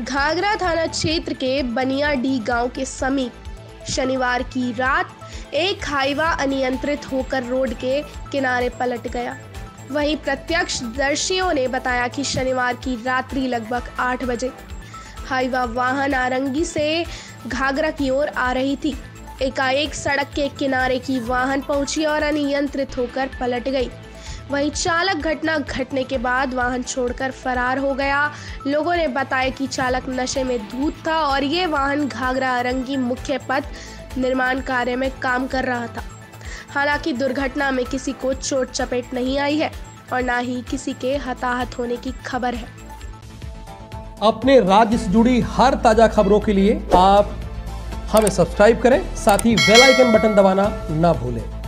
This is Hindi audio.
घाघरा थाना क्षेत्र के बनियाडी गांव के समीप शनिवार की रात एक हाईवा अनियंत्रित होकर रोड के किनारे पलट गया। वहीं प्रत्यक्षदर्शियों ने बताया कि शनिवार की रात्रि लगभग 8 बजे हाईवा वाहन आरंगी से घाघरा की ओर आ रही थी। एकाएक सड़क के किनारे की वाहन पहुंची और अनियंत्रित होकर पलट गई। वहीं चालक घटना घटने के बाद वाहन छोड़कर फरार हो गया। लोगों ने बताया कि चालक नशे में धूत था और ये वाहन घाघरा अरंगी मुख्य पथ निर्माण कार्य में काम कर रहा था। हालांकि दुर्घटना में किसी को चोट चपेट नहीं आई है और ना ही किसी के हताहत होने की खबर है। अपने राज्य से जुड़ी हर ताजा खबरों के लिए आप हमें सब्सक्राइब करें, साथ ही बेल आइकन बटन दबाना ना भूलें।